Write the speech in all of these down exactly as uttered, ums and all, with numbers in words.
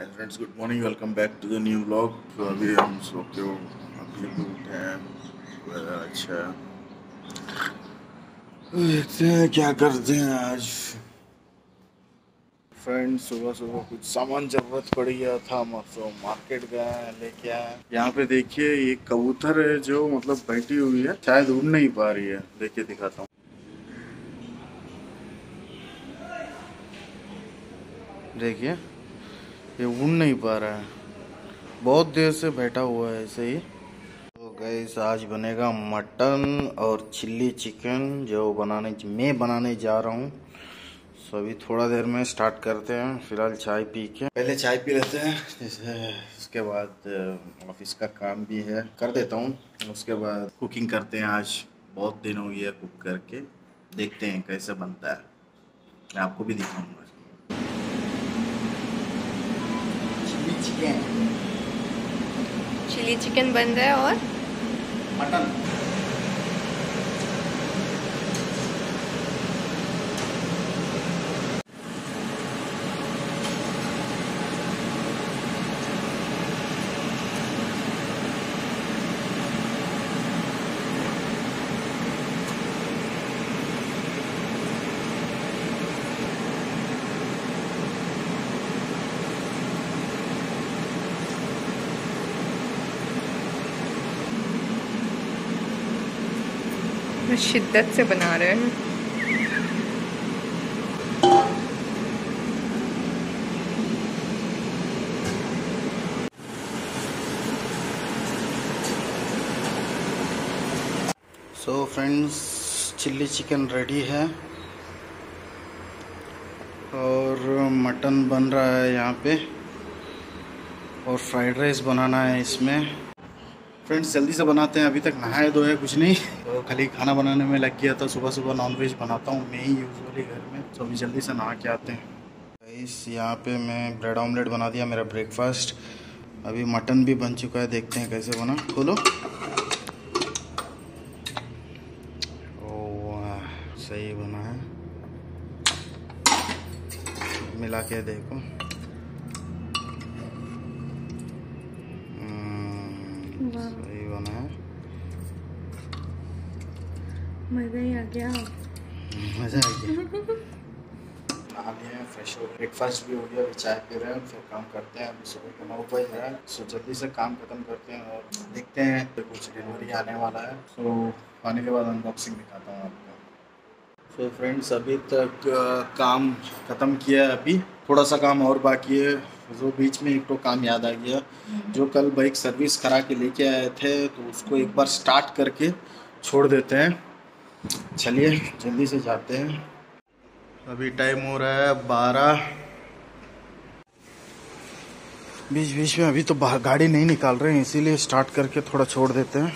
And friends, good morning. Welcome back to the new vlog. तो अभी हम सो के अभी उठे हैं, वेदर अच्छा है, देखते हैं क्या करते हैं आज। फ्रेंड्स, सुबह सुबह कुछ सामान जरूरत पड़ गया था, मतलब मार्केट गया है, लेके आया। यहाँ पे देखिए ये कबूतर है जो मतलब बैठी हुई है, शायद उड़ नहीं पा रही है, लेके दिखाता हूँ। देखिए ये उड़ नहीं पा रहा है, बहुत देर से बैठा हुआ है ऐसे ही। तो गाइस, आज बनेगा मटन और चिल्ली चिकन, जो बनाने मैं बनाने जा रहा हूँ। सो अभी थोड़ा देर में स्टार्ट करते हैं। फिलहाल चाय पी के पहले चाय पी लेते हैं, जैसे उसके बाद ऑफिस का काम भी है, कर देता हूँ। उसके बाद कुकिंग करते हैं। आज बहुत दिन हो गया कुक करके, देखते हैं कैसे बनता है, मैं आपको भी दिखाऊँगा। चिली चिकन बन रहा है और मटन। शिद्दत से बना रहे हैं। So friends, chilli chicken ready है और मटन बन रहा है यहाँ पे, और फ्राइड राइस बनाना है इसमें। फ्रेंड्स, जल्दी से बनाते हैं, अभी तक नहाए धोए कुछ नहीं, तो खाली खाना बनाने में लग गया था। सुबह सुबह नॉनवेज बनाता हूँ मैं ही यूजुअली घर में, तो अभी जल्दी से नहा के आते हैं। इस यहाँ पे मैं ब्रेड ऑमलेट बना दिया, मेरा ब्रेकफास्ट। अभी मटन भी बन चुका है, देखते हैं कैसे बना। खोलो, ओह सही बना है, मिला के देखो। सही बना है, मज़ा ही आ गया, मज़ा आ गया। नहा लिए, फ्रेश हो गए, ब्रेकफास्ट भी हो गया, अभी चाय पी रहे हैं, फिर काम करते हैं। अभी सुबह का नौ बज रहा है, सो जल्दी से काम खत्म करते हैं और देखते हैं तो कुछ डिलीवरी आने वाला है। सो आने के बाद अनबॉक्सिंग दिखाता हूँ आपको। सो so, फ्रेंड्स, अभी तक आ, काम ख़त्म किया है, अभी थोड़ा सा काम और बाकी है। जो बीच में एक तो काम याद आ गया, जो कल बाइक सर्विस करा के लेके आए थे, तो उसको एक बार स्टार्ट करके छोड़ देते हैं। चलिए जल्दी से जाते हैं। अभी टाइम हो रहा है बारह। बीच बीच में अभी तो गाड़ी नहीं निकाल रहे हैं, इसीलिए स्टार्ट करके थोड़ा छोड़ देते हैं,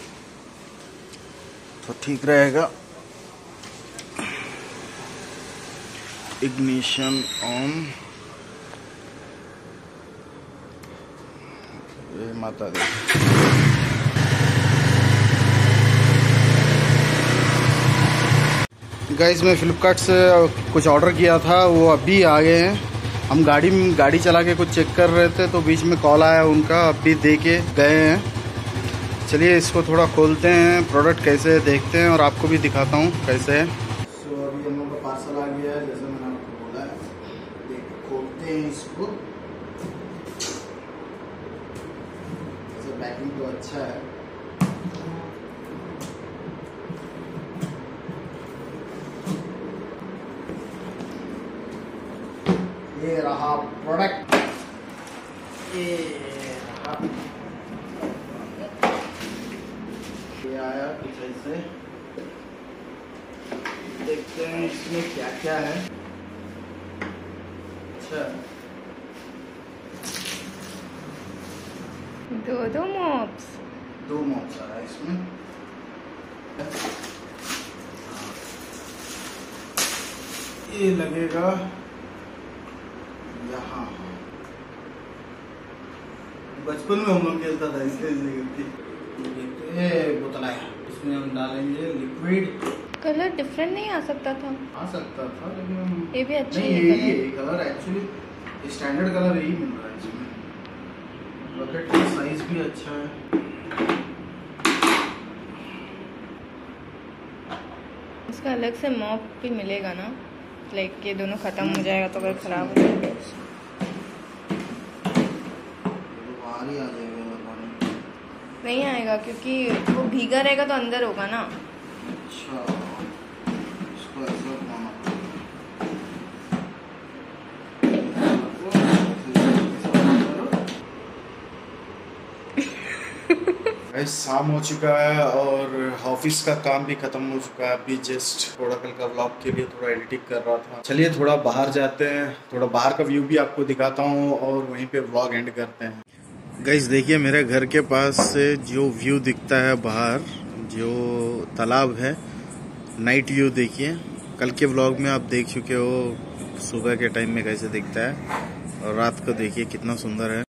तो ठीक रहेगा। इग्निशन ऑन, माता दी। गाइस, मैं फ्लिपकार्ट से कुछ ऑर्डर किया था, वो अभी आ गए हैं। हम गाड़ी में गाड़ी चला के कुछ चेक कर रहे थे, तो बीच में कॉल आया उनका, अभी दे के गए हैं। चलिए इसको थोड़ा खोलते हैं, प्रोडक्ट कैसे है देखते हैं, और आपको भी दिखाता हूँ कैसे है। सो अभी हम लोग का पार्सल आ गया है, जैसे मैंने आपको बोला है। खोलते हैं इसको, पैकिंग तो अच्छा है। ये रहा प्रोडक्ट, ये रहा। ये आया कुछ ऐसे, देखते हैं इसमें क्या क्या है। अच्छा, दो दो मोप्स दो मोप्स आ रहा है इसमें। ये लगेगा यहाँ, बचपन में हम लोग खेलता था इसलिए। बोतल आया, इसमें हम डालेंगे लिक्विड। कलर डिफरेंट नहीं आ सकता था? आ सकता था, लेकिन ये भी अच्छा है। ये कलर एक्चुअली स्टैंडर्ड कलर यही मिल रहा है इसमें। पॉकेट का साइज भी अच्छा है। इसका अलग से मॉप भी मिलेगा ना, लाइक ये दोनों खत्म हो जाएगा तो अगर खराब हो जाएगा बाहर ही आ जाएगा। नहीं आएगा क्योंकि वो भीगा रहेगा तो अंदर होगा ना। अच्छा शाम हो चुका है और ऑफिस का काम भी खत्म हो चुका है। अभी जस्ट थोड़ा कल का व्लॉग के लिए थोड़ा एडिटिंग कर रहा था। चलिए थोड़ा बाहर जाते हैं, थोड़ा बाहर का व्यू भी आपको दिखाता हूँ और वहीं पे व्लॉग एंड करते हैं। गाइस देखिए मेरे घर के पास से जो व्यू दिखता है बाहर, जो तालाब है, नाइट व्यू देखिए। कल के व्लॉग में आप देख चुके हो सुबह के टाइम में कैसे दिखता है और रात को देखिए कितना सुंदर है।